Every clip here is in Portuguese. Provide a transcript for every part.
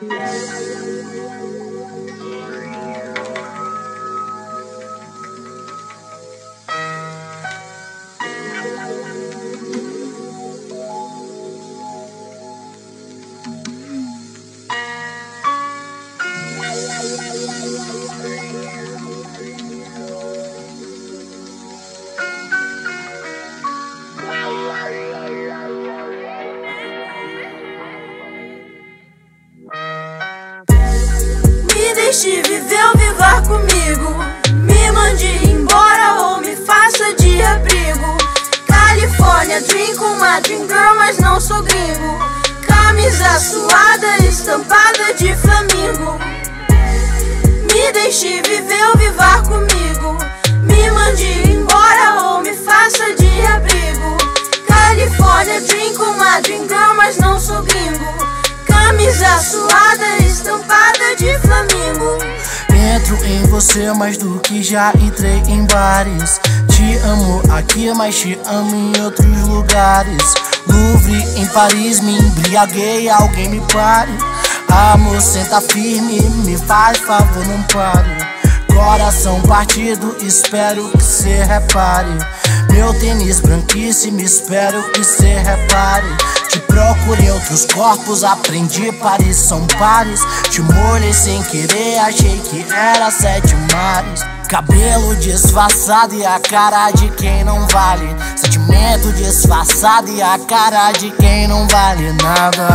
Me deixe viver ou vivar comigo, me mande embora ou me faça de abrigo. Califórnia dream com uma dream girl, mas não sou gringo. Camisa suada estampada de flamingo. Me deixe viver ou vivar comigo, me mande embora ou me faça de abrigo. Califórnia dream com uma dream girl, mas não sou gringo. Camisa suada estampada de flamingo. Entro em você mais do que já entrei em bares. Te amo aqui, mas te amo em outros lugares. Louvre em Paris, me embriaguei, alguém me pare. Amor, senta firme, me faz favor, não pare. Coração partido, espero que cê repare. Meu tênis branquíssimo, espero que cê repare. Te procurei outros corpos, aprendi Paris, são pares. Te molhei sem querer, achei que era 7 mares. Cabelo disfarçado e a cara de quem não vale. Sentimento disfarçado e a cara de quem não vale nada.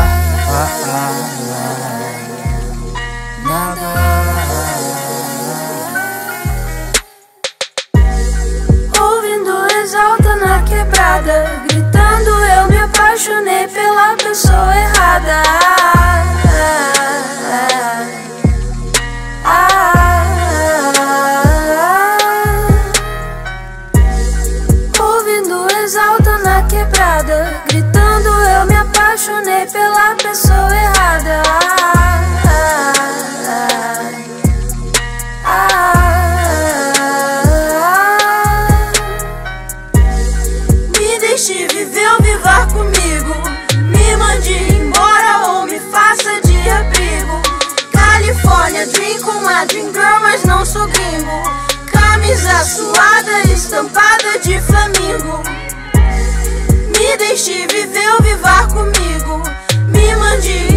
Nada. Exalta na quebrada, gritando eu me apaixonei pela pessoa errada. Ouvindo Exalta na quebrada, gritando eu me apaixonei pela pessoa errada. Me deixe viver ou vivar comigo, me mande embora ou me faça de abrigo. Califórnia dream com uma dream girl, mas não sou gringo. Camisa suada estampada de flamingo. Me deixe viver ou vivar comigo, me mande